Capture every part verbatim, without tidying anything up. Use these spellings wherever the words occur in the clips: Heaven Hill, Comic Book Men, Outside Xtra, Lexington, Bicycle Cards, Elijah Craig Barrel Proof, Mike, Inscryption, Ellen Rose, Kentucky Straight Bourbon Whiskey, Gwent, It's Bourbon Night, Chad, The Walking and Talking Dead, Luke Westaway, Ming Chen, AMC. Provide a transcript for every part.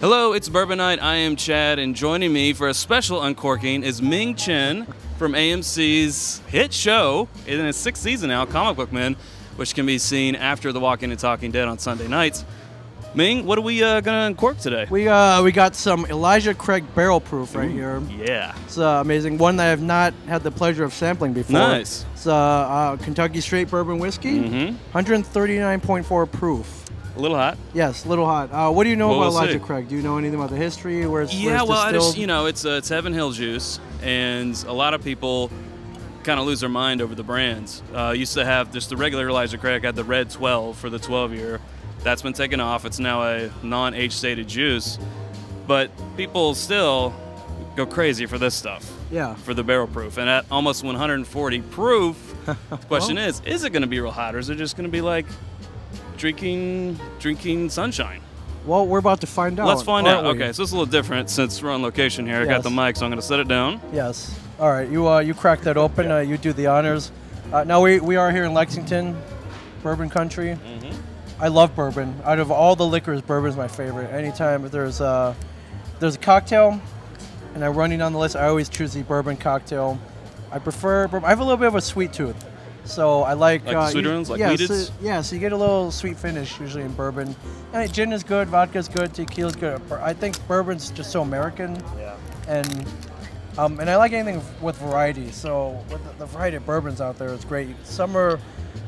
Hello, it's Bourbon Night. I am Chad, and joining me for a special uncorking is Ming Chen from A M C's hit show in its sixth season now, Comic Book Men, which can be seen after The Walking and Talking Dead on Sunday nights. Ming, what are we uh, gonna uncork today? We uh, we got some Elijah Craig Barrel Proof right Ooh, here. Yeah, it's uh, amazing. One that I have not had the pleasure of sampling before. Nice. It's uh, uh, Kentucky Straight Bourbon Whiskey, mm-hmm. one thirty-nine point four proof. A little hot. Yes, a little hot. Uh, what do you know well, about we'll Elijah see. Craig? Do you know anything about the history? Where it's yeah, where it's well, I just, you know, it's uh, it's Heaven Hill juice, and a lot of people kind of lose their mind over the brands. Uh, used to have just the regular Elijah Craig. I had the red twelve for the twelve year. That's been taken off. It's now a non-age-stated juice, but people still go crazy for this stuff. Yeah. For the barrel proof, and at almost one hundred forty proof, the question well, is: is it going to be real hot, or is it just going to be like drinking, drinking sunshine? Well, we're about to find out. Let's find out. We? Okay, so it's a little different since we're on location here. Yes. I got the mic, so I'm going to set it down. Yes. All right. You uh, you crack that open. Yeah. Uh, you do the honors. Uh, now we we are here in Lexington, bourbon country. Mm-hmm. I love bourbon. Out of all the liquors, bourbon is my favorite. Anytime if there's a, there's a cocktail and I'm running on the list, I always choose the bourbon cocktail. I prefer bourbon. I have a little bit of a sweet tooth. So I like... Like uh, the sweeter ones? Like yeah, so, yeah, so you get a little sweet finish usually in bourbon. And gin is good, vodka is good, tequila is good. I think bourbon's just so American. Yeah. And um, and I like anything with variety. So with the, the variety of bourbons out there is great. Some are...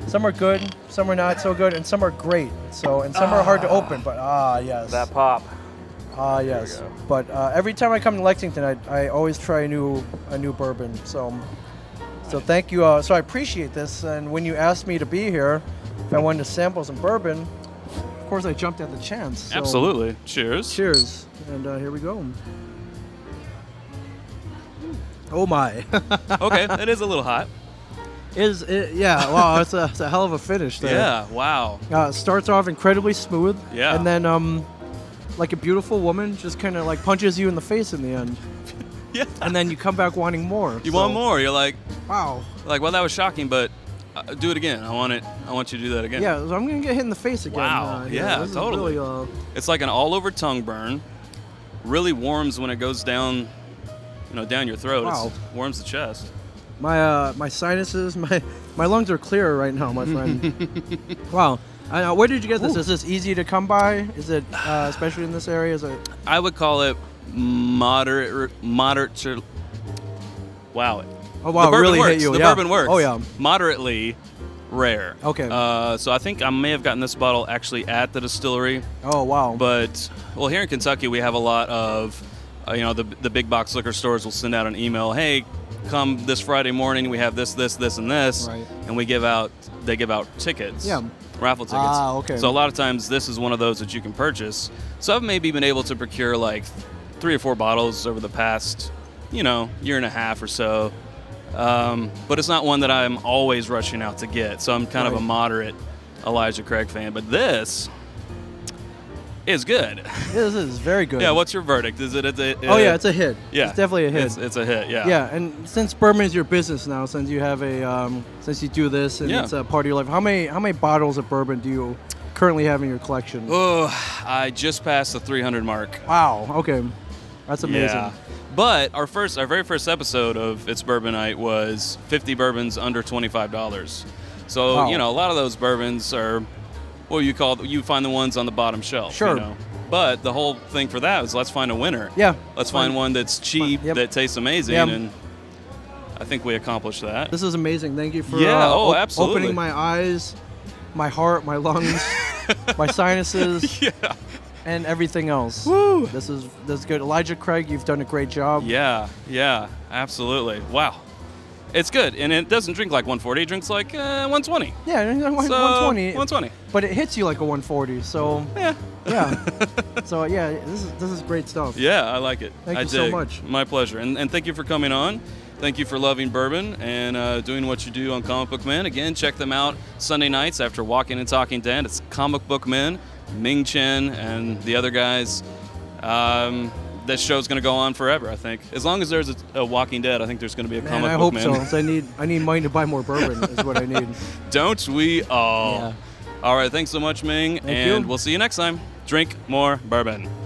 Some are good, some are not so good, and some are great. So, and some ah, are hard to open, but ah, yes. That pop. Ah, yes. But uh, every time I come to Lexington, I, I always try a new a new bourbon. So, so thank you. Uh, so I appreciate this. And when you asked me to be here, if I wanted to sample some bourbon, of course I jumped at the chance. So. Absolutely. Cheers. Cheers. And uh, here we go. Oh my. Okay, that is a little hot. Is it, yeah, wow, it's a, it's a hell of a finish there. Yeah, wow. Uh, it starts off incredibly smooth. Yeah. And then, um, like a beautiful woman just kind of like punches you in the face in the end. Yeah. And then you come back wanting more. You so. want more. You're like, wow. Like, well, that was shocking, but uh, do it again. I want it. I want you to do that again. Yeah, so I'm going to get hit in the face again. Wow. Uh, yeah, yeah totally. Really, uh, it's like an all-over tongue burn. Really warms when it goes down, you know, down your throat. Wow. It warms the chest. My uh, my sinuses, my my lungs are clear right now, my friend. Wow. I, where did you get this? Ooh. Is this easy to come by? Is it uh, especially in this area? Is it? I would call it moderate, moderate. Wow. Oh wow! The it really works. hit you. The yeah. bourbon works. Oh yeah. Moderately rare. Okay. Uh, so I think I may have gotten this bottle actually at the distillery. Oh wow. But well, here in Kentucky we have a lot of, uh, you know, the the big box liquor stores will send out an email. Hey. Come this Friday morning, we have this, this, this, and this, right. and we give out. They give out tickets, yeah, raffle tickets. Ah, okay. So a lot of times, this is one of those that you can purchase. So I've maybe been able to procure like three or four bottles over the past, you know, year and a half or so. Um, but it's not one that I'm always rushing out to get. So I'm kind right. of a moderate Elijah Craig fan. But this is good. This is very good. Yeah, what's your verdict? Is it, it's a, it, oh yeah, it's a hit. Yeah. It's definitely a hit. It's, it's a hit, yeah. Yeah, and since bourbon is your business now, since you have a, um, since you do this and yeah. it's a part of your life, how many how many bottles of bourbon do you currently have in your collection? Oh, I just passed the three hundred mark. Wow, okay. That's amazing. Yeah. But our first, our very first episode of It's Bourbon Night was fifty bourbons under twenty-five dollars. So, wow. you know, a lot of those bourbons are... Well, you call you find the ones on the bottom shelf. Sure. You know? But the whole thing for that is let's find a winner. Yeah. Let's fine. find one that's cheap, yep. that tastes amazing, yep. and I think we accomplished that. This is amazing. Thank you for yeah. uh, oh, absolutely. opening my eyes, my heart, my lungs, my sinuses, yeah. and everything else. Woo! This is this is good. Elijah Craig, you've done a great job. Yeah. Yeah. Absolutely. Wow. It's good, and it doesn't drink like one forty. It drinks like uh, one twenty. Yeah, one twenty. So, one twenty. But it hits you like a one forty. So yeah, yeah. So yeah, this is this is great stuff. Yeah, I like it. Thank I you dig. so much. My pleasure, and and thank you for coming on. Thank you for loving bourbon and uh, doing what you do on Comic Book Men. Again, check them out Sunday nights after Walking and Talking Dead. It's Comic Book Men, Ming Chen, and the other guys. Um, This show's gonna go on forever, I think. As long as there's a, a Walking Dead, I think there's gonna be a man, comic I book man. I hope so. So. I need, I need money to buy more bourbon. Is what I need. Don't we all? Yeah. All right. Thanks so much, Ming, Thank and you. we'll see you next time. Drink more bourbon.